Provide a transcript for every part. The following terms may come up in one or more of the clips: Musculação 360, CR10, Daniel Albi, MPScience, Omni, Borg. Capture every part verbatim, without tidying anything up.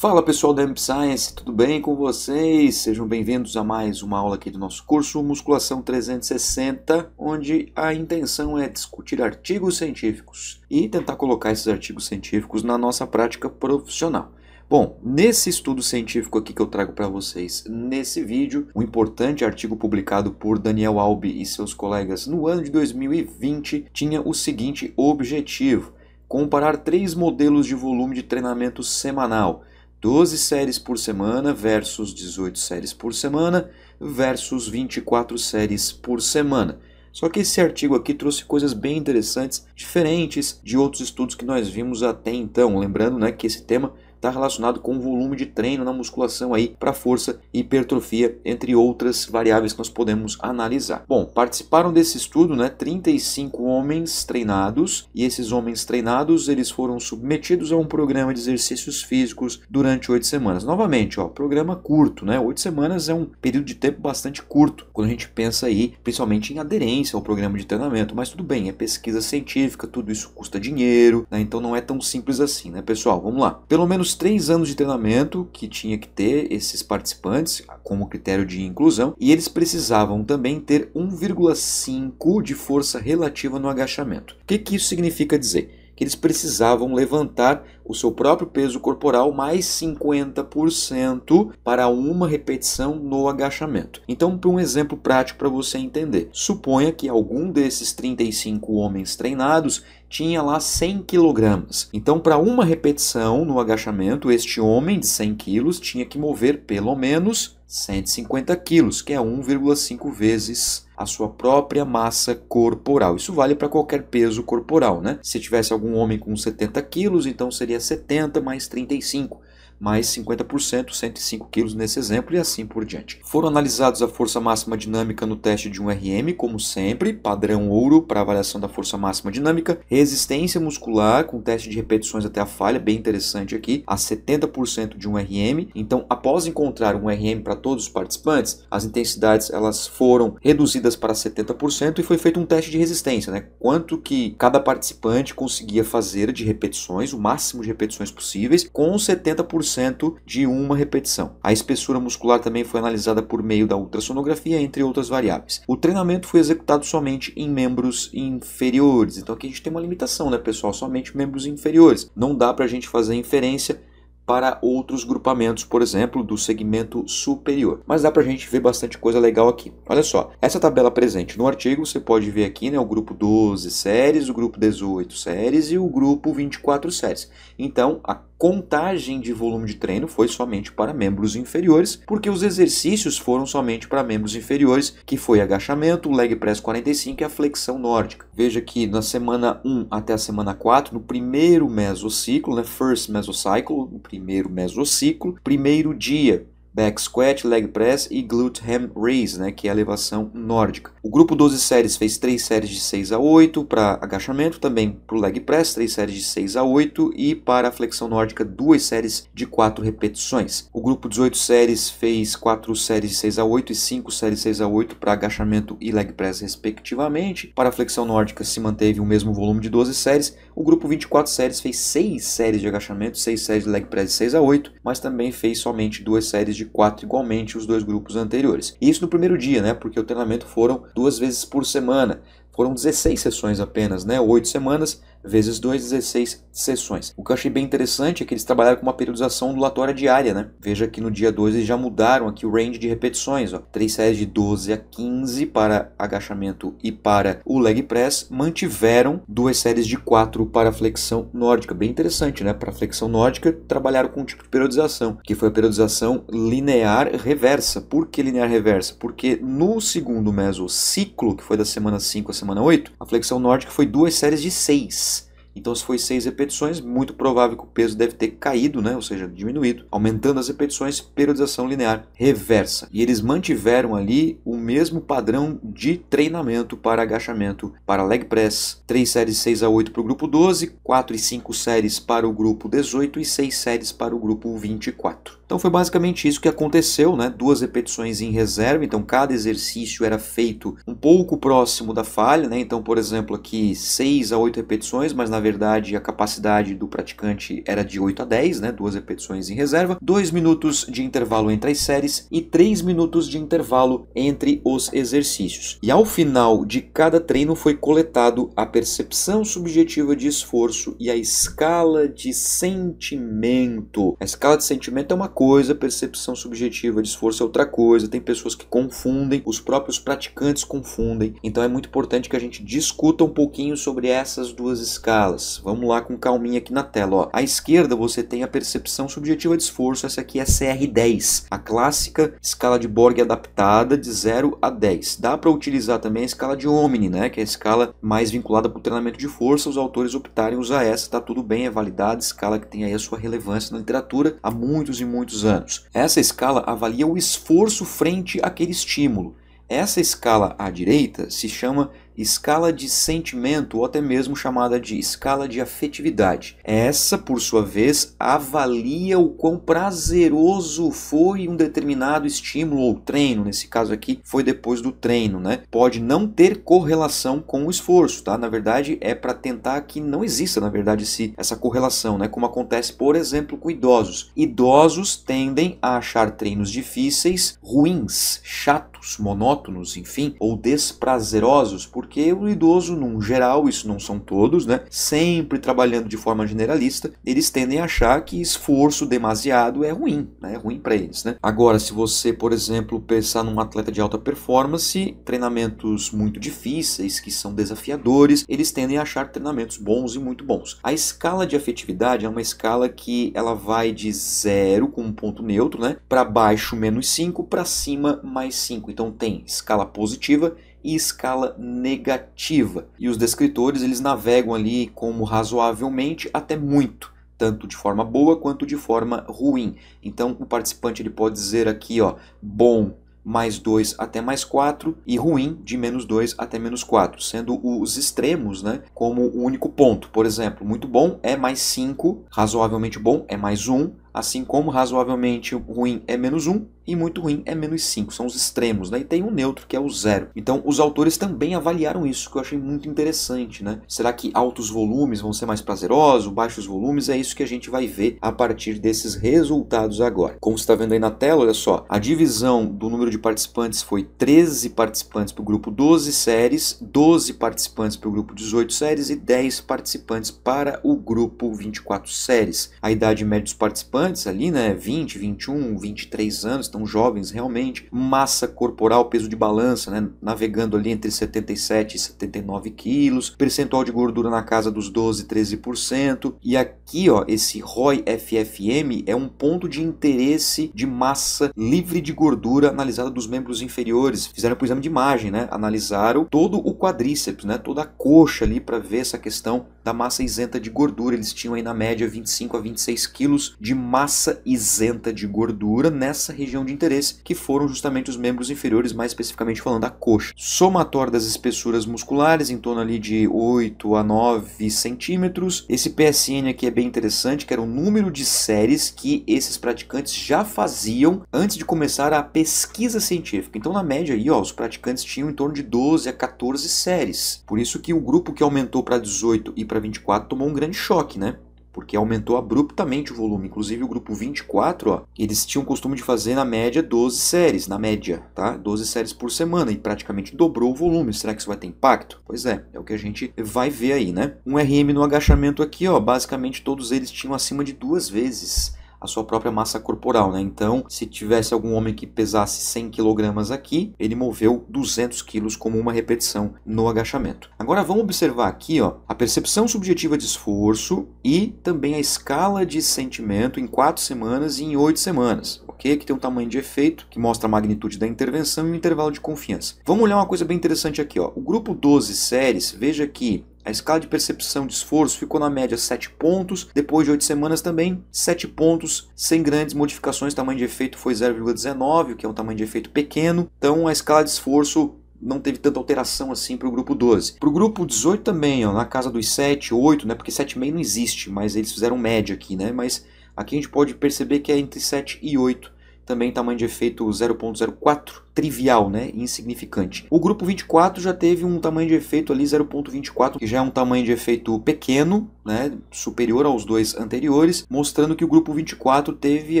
Fala pessoal da MPScience, tudo bem com vocês? Sejam bem-vindos a mais uma aula aqui do nosso curso Musculação trezentos e sessenta, onde a intenção é discutir artigos científicos e tentar colocar esses artigos científicos na nossa prática profissional. Bom, nesse estudo científico aqui que eu trago para vocês nesse vídeo, um importante artigo publicado por Daniel Albi e seus colegas no ano de dois mil e vinte tinha o seguinte objetivo: comparar três modelos de volume de treinamento semanal, doze séries por semana versus dezoito séries por semana versus vinte e quatro séries por semana. Só que esse artigo aqui trouxe coisas bem interessantes, diferentes de outros estudos que nós vimos até então. Lembrando, né, que esse tema está relacionado com o volume de treino na musculação aí para força e hipertrofia, entre outras variáveis que nós podemos analisar. Bom, participaram desse estudo, né, trinta e cinco homens treinados, e esses homens treinados eles foram submetidos a um programa de exercícios físicos durante oito semanas. Novamente, ó, programa curto, né? Oito semanas é um período de tempo bastante curto quando a gente pensa aí, principalmente em aderência ao programa de treinamento. Mas tudo bem, é pesquisa científica, tudo isso custa dinheiro, né? Então não é tão simples assim, né, pessoal? Vamos lá. Pelo menos os três anos de treinamento que tinha que ter esses participantes como critério de inclusão, e eles precisavam também ter um vírgula cinco de força relativa no agachamento. O que que isso significa dizer? Que eles precisavam levantar o seu próprio peso corporal mais cinquenta por cento para uma repetição no agachamento. Então, para um exemplo prático para você entender, suponha que algum desses trinta e cinco homens treinados tinha lá cem quilos. Então, para uma repetição no agachamento, este homem de cem quilos tinha que mover pelo menos cento e cinquenta quilos, que é um vírgula cinco vezes a sua própria massa corporal. Isso vale para qualquer peso corporal, né? Se tivesse algum homem com setenta quilos, então seria setenta mais trinta e cinco, mais cinquenta por cento, cento e cinco quilos nesse exemplo, e assim por diante. Foram analisados a força máxima dinâmica no teste de um R M, como sempre, padrão ouro para avaliação da força máxima dinâmica, resistência muscular com teste de repetições até a falha, bem interessante aqui, a setenta por cento de um R M. Então, após encontrar um R M para todos os participantes, as intensidades elas foram reduzidas para setenta por cento e foi feito um teste de resistência, né? Quanto que cada participante conseguia fazer de repetições, o máximo de repetições possíveis, com setenta por cento de uma repetição. A espessura muscular também foi analisada por meio da ultrassonografia, entre outras variáveis. O treinamento foi executado somente em membros inferiores. Então aqui a gente tem uma limitação, né, pessoal? Somente membros inferiores. Não dá para a gente fazer inferência para outros grupamentos, por exemplo, do segmento superior. Mas dá para a gente ver bastante coisa legal aqui. Olha só, essa tabela presente no artigo, você pode ver aqui, né, o grupo doze séries, o grupo dezoito séries e o grupo vinte e quatro séries. Então, a contagem de volume de treino foi somente para membros inferiores, porque os exercícios foram somente para membros inferiores, que foi agachamento, leg press quarenta e cinco e a flexão nórdica. Veja que na semana um até a semana quatro, no primeiro mesociclo, né, first mesocycle, no primeiro mesociclo, primeiro dia, back squat, leg press e glute ham raise, né, que é a elevação nórdica. O grupo doze séries fez três séries de seis a oito para agachamento, também para o leg press, três séries de seis a oito e para a flexão nórdica, duas séries de quatro repetições. O grupo dezoito séries fez quatro séries de seis a oito e cinco séries de seis a oito para agachamento e leg press, respectivamente. Para a flexão nórdica se manteve o mesmo volume de doze séries. O grupo vinte e quatro séries fez seis séries de agachamento, seis séries de leg press de seis a oito, mas também fez somente duas séries de de quatro igualmente os dois grupos anteriores. Isso no primeiro dia, né? Porque o treinamento foram duas vezes por semana. Foram dezesseis sessões apenas, né? oito semanas vezes dois, dezesseis sessões. O que eu achei bem interessante é que eles trabalharam com uma periodização ondulatória diária, né? Veja que no dia dois eles já mudaram aqui o range de repetições, ó. três séries de doze a quinze para agachamento e para o leg press, mantiveram duas séries de quatro para flexão nórdica. Bem interessante, né? Para flexão nórdica, trabalharam com um tipo de periodização, que foi a periodização linear reversa. Por que linear reversa? Porque no segundo mesociclo, que foi da semana cinco a semana oito, a flexão nórdica foi duas séries de seis. Então, se foi seis repetições, muito provável que o peso deve ter caído, né? Ou seja, diminuído, aumentando as repetições, periodização linear reversa. E eles mantiveram ali o mesmo padrão de treinamento para agachamento, para leg press, três séries de seis a oito para o grupo doze, quatro e cinco séries para o grupo dezoito e seis séries para o grupo vinte e quatro. Então foi basicamente isso que aconteceu, né? Duas repetições em reserva, então cada exercício era feito um pouco próximo da falha, né? Então, por exemplo, aqui seis a oito repetições, mas na verdade a capacidade do praticante era de oito a dez, né? Duas repetições em reserva, dois minutos de intervalo entre as séries e três minutos de intervalo entre os exercícios. E ao final de cada treino foi coletado a percepção subjetiva de esforço e a escala de sentimento. A escala de sentimento é uma coisa, percepção subjetiva de esforço é outra coisa. Tem pessoas que confundem, os próprios praticantes confundem. Então é muito importante que a gente discuta um pouquinho sobre essas duas escalas. Vamos lá com calminha aqui na tela. Ó. À esquerda você tem a percepção subjetiva de esforço, essa aqui é a C R dez, a clássica escala de Borg adaptada de zero a dez. Dá para utilizar também a escala de Omni, né, que é a escala mais vinculada para o treinamento de força. Os autores optarem usar essa, tá tudo bem, é validada, escala que tem aí a sua relevância na literatura há muitos e muitos anos. Essa escala avalia o esforço frente àquele estímulo. Essa escala à direita se chama escala de sentimento, ou até mesmo chamada de escala de afetividade. Essa, por sua vez, avalia o quão prazeroso foi um determinado estímulo ou treino. Nesse caso aqui, foi depois do treino, né? Pode não ter correlação com o esforço, tá? Na verdade, é para tentar que não exista, na verdade, esse, essa correlação, né? Como acontece, por exemplo, com idosos. Idosos tendem a achar treinos difíceis, ruins, chatos, monótonos, enfim, ou desprazerosos, porque o idoso, num geral, isso não são todos, né? Sempre trabalhando de forma generalista, eles tendem a achar que esforço demasiado é ruim, né? É ruim para eles, né? Agora, se você, por exemplo, pensar num atleta de alta performance, treinamentos muito difíceis, que são desafiadores, eles tendem a achar treinamentos bons e muito bons. A escala de afetividade é uma escala que ela vai de zero, com um ponto neutro, né? Para baixo, menos cinco, para cima, mais cinco. Então tem escala positiva e escala negativa. E os descritores, eles navegam ali como razoavelmente até muito, tanto de forma boa quanto de forma ruim. Então, o participante ele pode dizer aqui, ó, bom, mais dois até mais quatro, e ruim, de menos dois até menos quatro, sendo os extremos, né, como o único ponto. Por exemplo, muito bom é mais cinco, razoavelmente bom é mais um, assim como razoavelmente ruim é menos um e muito ruim é menos cinco. São os extremos, né? E tem um neutro, que é o zero. Então, os autores também avaliaram isso, que eu achei muito interessante, né? Será que altos volumes vão ser mais prazerosos, baixos volumes? É isso que a gente vai ver a partir desses resultados agora. Como você está vendo aí na tela, olha só. A divisão do número de participantes foi treze participantes para o grupo doze séries, doze participantes para o grupo dezoito séries e dez participantes para o grupo vinte e quatro séries. A idade média dos participantes ali, né, vinte, vinte e um, vinte e três anos, estão jovens realmente, massa corporal, peso de balança, né, navegando ali entre setenta e sete e setenta e nove quilos, percentual de gordura na casa dos doze, treze por cento, e aqui, ó, esse R O I F F M é um ponto de interesse de massa livre de gordura analisada dos membros inferiores. Fizeram por exame de imagem, né, analisaram todo o quadríceps, né, toda a coxa ali para ver essa questão da massa isenta de gordura. Eles tinham aí na média vinte e cinco a vinte e seis quilos de massa isenta de gordura nessa região de interesse, que foram justamente os membros inferiores, mais especificamente falando a coxa. Somatório das espessuras musculares, em torno ali de oito a nove centímetros. Esse P S N aqui é bem interessante, que era o número de séries que esses praticantes já faziam antes de começar a pesquisa científica. Então, na média, aí, ó, os praticantes tinham em torno de doze a quatorze séries. Por isso que o grupo que aumentou para dezoito e para vinte e quatro tomou um grande choque, né? Porque aumentou abruptamente o volume. Inclusive, o grupo vinte e quatro, ó, eles tinham o costume de fazer, na média, doze séries, na média, tá? doze séries por semana, e praticamente dobrou o volume. Será que isso vai ter impacto? Pois é, é o que a gente vai ver aí, né? Um R M no agachamento aqui, ó, basicamente todos eles tinham acima de duas vezes a sua própria massa corporal, né? Então, se tivesse algum homem que pesasse cem quilogramas aqui, ele moveu duzentos quilos como uma repetição no agachamento. Agora, vamos observar aqui, ó, a percepção subjetiva de esforço e também a escala de sentimento em quatro semanas e em oito semanas, ok? Que tem um tamanho de efeito, que mostra a magnitude da intervenção e o intervalo de confiança. Vamos olhar uma coisa bem interessante aqui, ó. O grupo doze séries, veja que a escala de percepção de esforço ficou na média sete pontos, depois de oito semanas também sete pontos, sem grandes modificações. O tamanho de efeito foi zero vírgula dezenove, o que é um tamanho de efeito pequeno. Então a escala de esforço não teve tanta alteração assim para o grupo doze. Para o grupo dezoito também, ó, na casa dos sete, oito, né, porque sete vírgula cinco não existe, mas eles fizeram média aqui, né, mas Aqui a gente pode perceber que é entre sete e oito. Também tamanho de efeito zero ponto zero quatro, trivial, né? Insignificante. O grupo vinte e quatro já teve um tamanho de efeito ali zero ponto vinte e quatro, que já é um tamanho de efeito pequeno, né? Superior aos dois anteriores, mostrando que o grupo vinte e quatro teve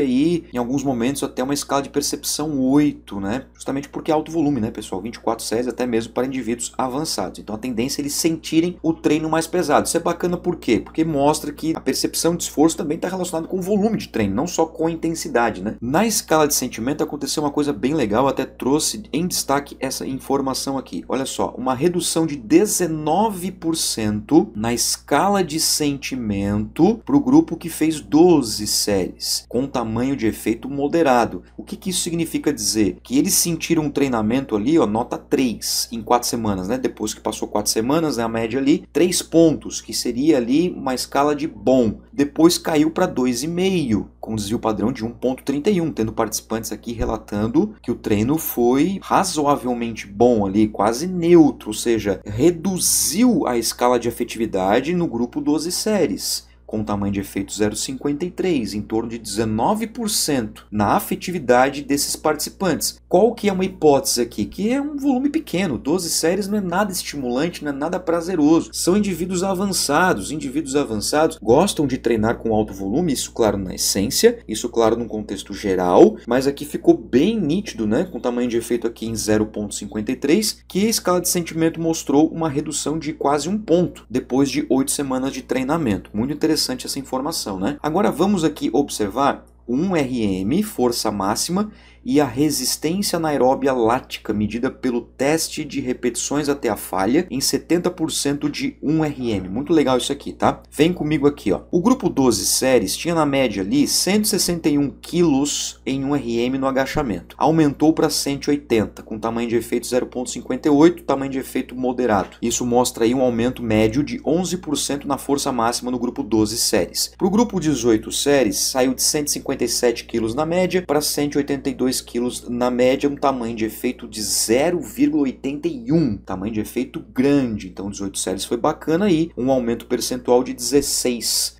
aí, em alguns momentos, até uma escala de percepção oito, né? Justamente porque é alto volume, né, pessoal? vinte e quatro séries até mesmo para indivíduos avançados. Então a tendência é eles sentirem o treino mais pesado. Isso é bacana por quê? Porque mostra que a percepção de esforço também está relacionada com o volume de treino, não só com a intensidade, né? Na escala de sentimento aconteceu uma coisa bem legal, até trouxe em destaque essa informação aqui. Olha só, uma redução de dezenove por cento na escala de sentimento para o grupo que fez doze séries, com tamanho de efeito moderado. O que, que isso significa dizer? Que eles sentiram um treinamento ali, ó, nota três em quatro semanas, né? Depois que passou quatro semanas, né, a média ali, três pontos, que seria ali uma escala de bom. Depois caiu para dois vírgula cinco, com desvio padrão de um ponto trinta e um, tendo participantes aqui relatando que o treino foi razoavelmente bom ali, quase neutro, ou seja, reduziu a escala de afetividade no grupo doze séries, com tamanho de efeito zero ponto cinquenta e três, em torno de dezenove por cento na afetividade desses participantes. Qual que é uma hipótese aqui? Que é um volume pequeno, doze séries não é nada estimulante, não é nada prazeroso. São indivíduos avançados, indivíduos avançados gostam de treinar com alto volume, isso claro na essência, isso claro num contexto geral, mas aqui ficou bem nítido, né, com tamanho de efeito aqui em zero ponto cinquenta e três, que a escala de sentimento mostrou uma redução de quase um ponto, depois de oito semanas de treinamento. Muito interessante. Interessante essa informação, né? Agora vamos aqui observar um R M, força máxima, e a resistência anaeróbia lática, medida pelo teste de repetições até a falha, em setenta por cento de um R M. Muito legal isso aqui, tá? Vem comigo aqui, ó. O grupo doze séries tinha na média ali cento e sessenta e um quilos em um R M no agachamento. Aumentou para cento e oitenta, com tamanho de efeito zero ponto cinquenta e oito, tamanho de efeito moderado. Isso mostra aí um aumento médio de onze por cento na força máxima no grupo doze séries. Para o grupo dezoito séries, saiu de cento e cinquenta e sete quilos na média para cento e oitenta e dois quilos na média, um tamanho de efeito de zero vírgula oitenta e um, tamanho de efeito grande. Então dezoito séries foi bacana aí, um aumento percentual de dezesseis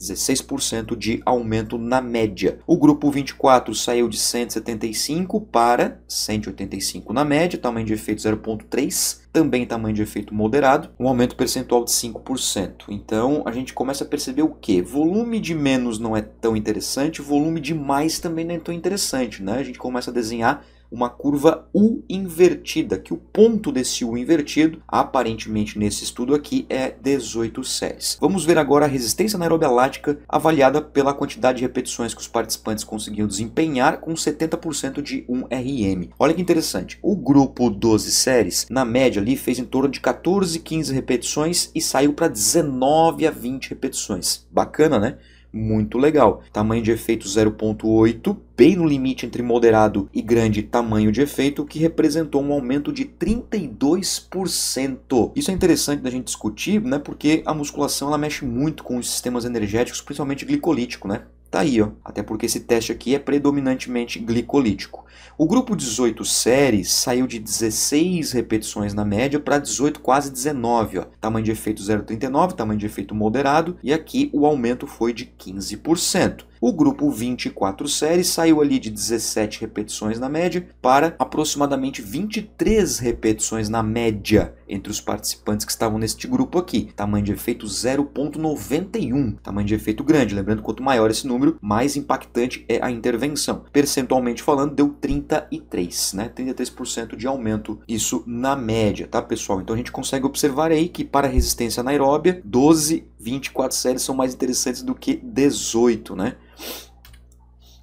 por cento de aumento na média. O grupo vinte e quatro saiu de cento e setenta e cinco para cento e oitenta e cinco na média, tamanho de efeito zero ponto três, também tamanho de efeito moderado, um aumento percentual de cinco por cento. Então a gente começa a perceber o que? Volume de menos não é tão interessante, volume de mais também não é tão interessante, né? A gente começa a desenhar uma curva U invertida, que o ponto desse U invertido, aparentemente nesse estudo aqui, é dezoito séries. Vamos ver agora a resistência anaeróbia lática avaliada pela quantidade de repetições que os participantes conseguiam desempenhar com setenta por cento de um R M. Olha que interessante, o grupo doze séries, na média ali, fez em torno de quatorze, quinze repetições e saiu para dezenove a vinte repetições. Bacana, né? Muito legal. Tamanho de efeito zero ponto oito, bem no limite entre moderado e grande tamanho de efeito, que representou um aumento de trinta e dois por cento. Isso é interessante da gente discutir, né? Porque a musculação ela mexe muito com os sistemas energéticos, principalmente glicolítico, né? Tá aí, ó. Até porque esse teste aqui é predominantemente glicolítico. O grupo dezoito séries saiu de dezesseis repetições na média para dezoito, quase dezenove, ó. Tamanho de efeito zero vírgula trinta e nove, tamanho de efeito moderado, e aqui o aumento foi de quinze por cento. O grupo vinte e quatro séries saiu ali de dezessete repetições na média para aproximadamente vinte e três repetições na média entre os participantes que estavam neste grupo aqui. Tamanho de efeito zero ponto noventa e um, tamanho de efeito grande. Lembrando, quanto maior esse número, mais impactante é a intervenção. Percentualmente falando, deu trinta e três por cento, né? trinta e três por cento de aumento, isso na média, tá, pessoal? Então a gente consegue observar aí que para a resistência anaeróbia, doze, vinte e quatro séries são mais interessantes do que dezoito, né?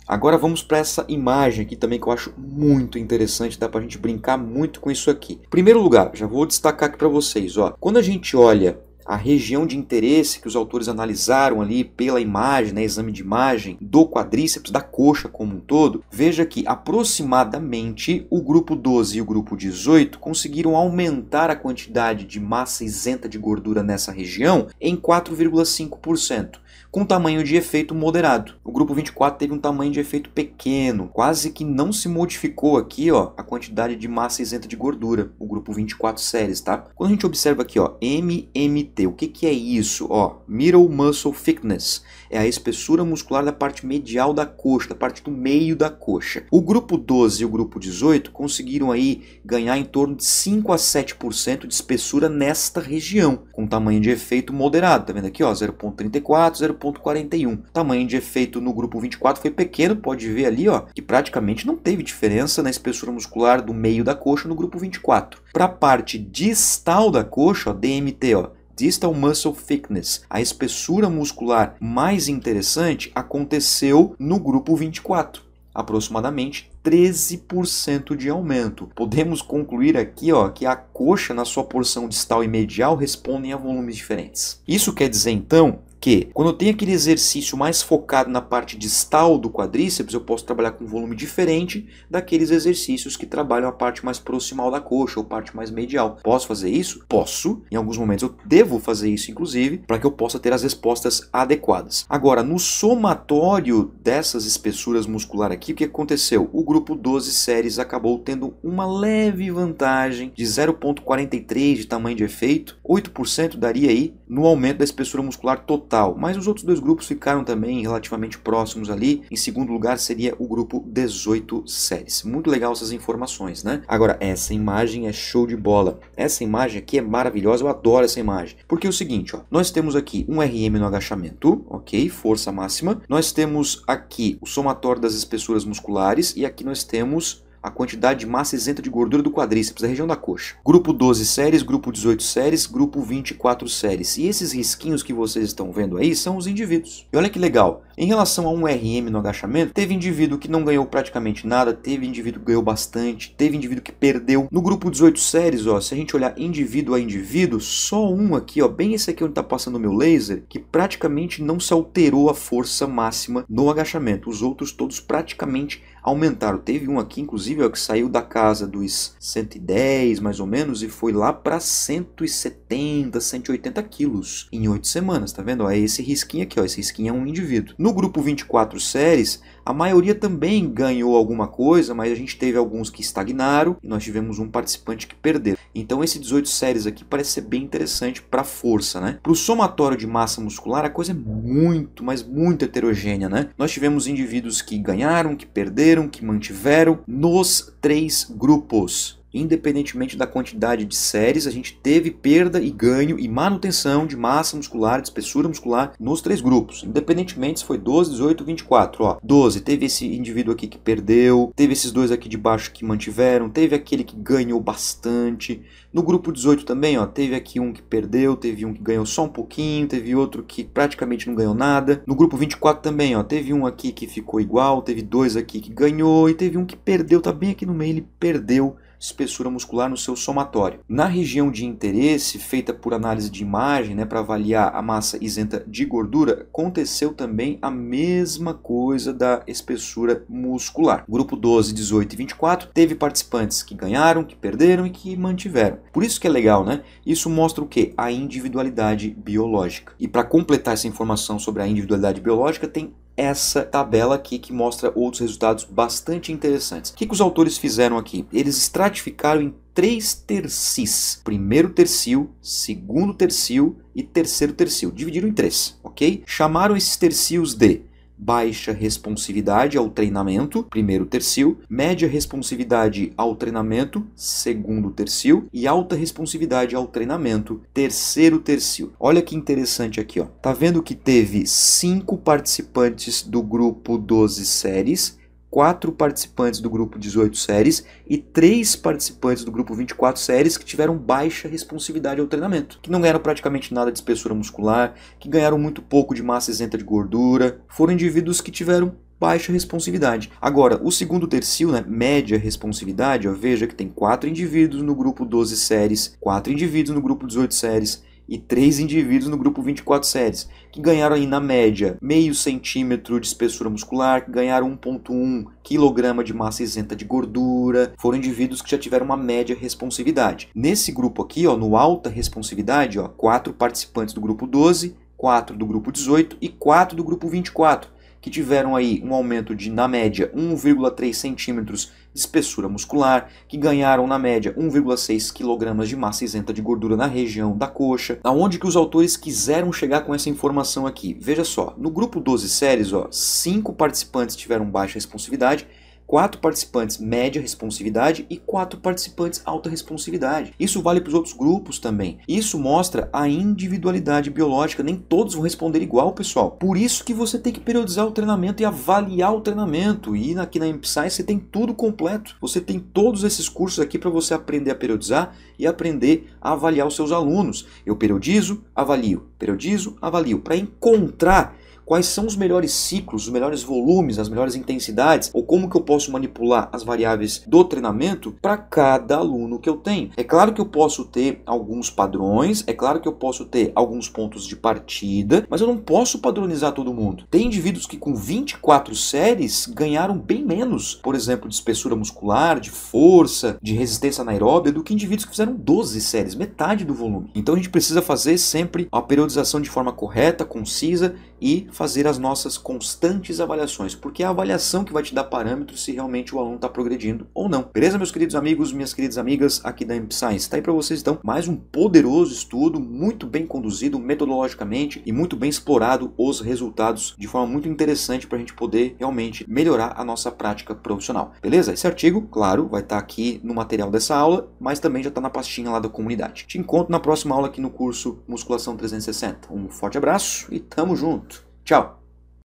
Agora vamos para essa imagem aqui também que eu acho muito interessante, dá para a gente brincar muito com isso aqui. Em primeiro lugar, já vou destacar aqui para vocês, ó, quando a gente olha a região de interesse que os autores analisaram ali pela imagem, né, exame de imagem do quadríceps, da coxa como um todo, veja que aproximadamente o grupo doze e o grupo dezoito conseguiram aumentar a quantidade de massa isenta de gordura nessa região em quatro vírgula cinco por cento. com tamanho de efeito moderado. O grupo vinte e quatro teve um tamanho de efeito pequeno, quase que não se modificou aqui, ó, a quantidade de massa isenta de gordura, o grupo vinte e quatro séries, tá? Quando a gente observa aqui, ó, M M T, o que que é isso? Ó, Middle Muscle Thickness, é a espessura muscular da parte medial da coxa, da parte do meio da coxa. O grupo doze e o grupo dezoito conseguiram aí ganhar em torno de cinco a sete por cento de espessura nesta região, com tamanho de efeito moderado, tá vendo aqui, ó, zero vírgula trinta e quatro, zero vírgula quarenta e um. Tamanho de efeito no grupo vinte e quatro foi pequeno, pode ver ali, ó, que praticamente não teve diferença na espessura muscular do meio da coxa no grupo vinte e quatro. Para a parte distal da coxa, ó, D M T, ó, Distal Muscle Thickness, a espessura muscular mais interessante aconteceu no grupo vinte e quatro, aproximadamente treze por cento de aumento. Podemos concluir aqui, ó, que a coxa na sua porção distal e medial respondem a volumes diferentes. Isso quer dizer, então, que quando eu tenho aquele exercício mais focado na parte distal do quadríceps, eu posso trabalhar com um volume diferente daqueles exercícios que trabalham a parte mais proximal da coxa ou parte mais medial. Posso fazer isso? Posso. Em alguns momentos eu devo fazer isso, inclusive, para que eu possa ter as respostas adequadas. Agora, no somatório dessas espessuras musculares aqui, o que aconteceu? O grupo doze séries acabou tendo uma leve vantagem de zero vírgula quarenta e três de tamanho de efeito, oito por cento daria aí no aumento da espessura muscular total. Mas os outros dois grupos ficaram também relativamente próximos ali. Em segundo lugar seria o grupo dezoito séries. Muito legal essas informações, né? Agora, essa imagem é show de bola. Essa imagem aqui é maravilhosa, eu adoro essa imagem. Porque é o seguinte, ó, nós temos aqui um R M no agachamento, ok? Força máxima. Nós temos aqui o somatório das espessuras musculares e aqui nós temos a quantidade de massa isenta de gordura do quadríceps, da região da coxa. Grupo doze séries, grupo dezoito séries, grupo vinte e quatro séries. E esses risquinhos que vocês estão vendo aí são os indivíduos. E olha que legal, em relação a um R M no agachamento, teve indivíduo que não ganhou praticamente nada, teve indivíduo que ganhou bastante, teve indivíduo que perdeu. No grupo dezoito séries, ó, se a gente olhar indivíduo a indivíduo, só um aqui, ó, bem esse aqui onde está passando o meu laser, que praticamente não se alterou a força máxima no agachamento. Os outros todos praticamente aumentaram. Teve um aqui, inclusive, ó, que saiu da casa dos cento e dez, mais ou menos, e foi lá para cento e setenta, cento e oitenta quilos em oito semanas, tá vendo? Ó, é esse risquinho aqui, ó, esse risquinho é um indivíduo. No grupo vinte e quatro séries, a maioria também ganhou alguma coisa, mas a gente teve alguns que estagnaram e nós tivemos um participante que perdeu. Então esse dezoito séries aqui parece ser bem interessante para força, né? Para o somatório de massa muscular, a coisa é muito, mas muito heterogênea, né? Nós tivemos indivíduos que ganharam, que perderam, que mantiveram nos três grupos. Independentemente da quantidade de séries, a gente teve perda e ganho e manutenção de massa muscular, de espessura muscular nos três grupos, independentemente se foi doze, dezoito, vinte e quatro. Ó, doze, teve esse indivíduo aqui que perdeu, teve esses dois aqui de baixo que mantiveram, teve aquele que ganhou bastante. No grupo dezoito também, ó, teve aqui um que perdeu, teve um que ganhou só um pouquinho, teve outro que praticamente não ganhou nada. No grupo vinte e quatro também, ó, teve um aqui que ficou igual, teve dois aqui que ganhou e teve um que perdeu, tá bem aqui no meio, ele perdeu espessura muscular no seu somatório. Na região de interesse, feita por análise de imagem, né, para avaliar a massa isenta de gordura, aconteceu também a mesma coisa da espessura muscular. Grupo doze, dezoito e vinte e quatro teve participantes que ganharam, que perderam e que mantiveram. Por isso que é legal, né? Isso mostra o quê? A individualidade biológica. E para completar essa informação sobre a individualidade biológica, tem essa tabela aqui que mostra outros resultados bastante interessantes. O que, que os autores fizeram aqui? Eles estratificaram em três tercis. Primeiro tercio, segundo tercio e terceiro tercio. Dividiram em três, ok? Chamaram esses tercios de baixa responsividade ao treinamento, primeiro tercio, média responsividade ao treinamento, segundo tercio, e alta responsividade ao treinamento, terceiro tercio. Olha que interessante aqui, ó. Tá vendo que teve cinco participantes do grupo doze séries, quatro participantes do grupo dezoito séries e três participantes do grupo vinte e quatro séries que tiveram baixa responsividade ao treinamento, que não ganharam praticamente nada de espessura muscular, que ganharam muito pouco de massa isenta de gordura, foram indivíduos que tiveram baixa responsividade. Agora, o segundo tercio, né, média responsividade, ó, veja que tem quatro indivíduos no grupo doze séries, quatro indivíduos no grupo dezoito séries e três indivíduos no grupo vinte e quatro séries, que ganharam aí na média meio centímetro de espessura muscular, que ganharam um vírgula um quilograma de massa isenta de gordura, foram indivíduos que já tiveram uma média responsividade. Nesse grupo aqui, ó, no alta responsividade, ó, quatro participantes do grupo doze, quatro do grupo dezoito e quatro do grupo vinte e quatro, que tiveram aí um aumento de, na média, um vírgula três centímetros de espessura muscular, que ganharam, na média, um vírgula seis quilogramas de massa isenta de gordura na região da coxa. Aonde que os autores quiseram chegar com essa informação aqui? Veja só, no grupo doze séries, ó, cinco participantes tiveram baixa responsividade, quatro participantes média responsividade e quatro participantes alta responsividade. Isso vale para os outros grupos também. Isso mostra a individualidade biológica, nem todos vão responder igual, pessoal. Por isso que você tem que periodizar o treinamento e avaliar o treinamento. E aqui na MPScience você tem tudo completo. Você tem todos esses cursos aqui para você aprender a periodizar e aprender a avaliar os seus alunos. Eu periodizo, avalio, periodizo, avalio, para encontrar quais são os melhores ciclos, os melhores volumes, as melhores intensidades, ou como que eu posso manipular as variáveis do treinamento para cada aluno que eu tenho. É claro que eu posso ter alguns padrões, é claro que eu posso ter alguns pontos de partida, mas eu não posso padronizar todo mundo. Tem indivíduos que com vinte e quatro séries ganharam bem menos, por exemplo, de espessura muscular, de força, de resistência anaeróbia, do que indivíduos que fizeram doze séries, metade do volume. Então a gente precisa fazer sempre a periodização de forma correta, concisa e fazer as nossas constantes avaliações, porque é a avaliação que vai te dar parâmetros se realmente o aluno está progredindo ou não. Beleza, meus queridos amigos, minhas queridas amigas aqui da MPScience? Está aí para vocês, então, mais um poderoso estudo, muito bem conduzido metodologicamente e muito bem explorado os resultados de forma muito interessante para a gente poder realmente melhorar a nossa prática profissional. Beleza? Esse artigo, claro, vai estar aqui no material dessa aula, mas também já está na pastinha lá da comunidade. Te encontro na próxima aula aqui no curso Musculação trezentos e sessenta. Um forte abraço e tamo junto! Tchau!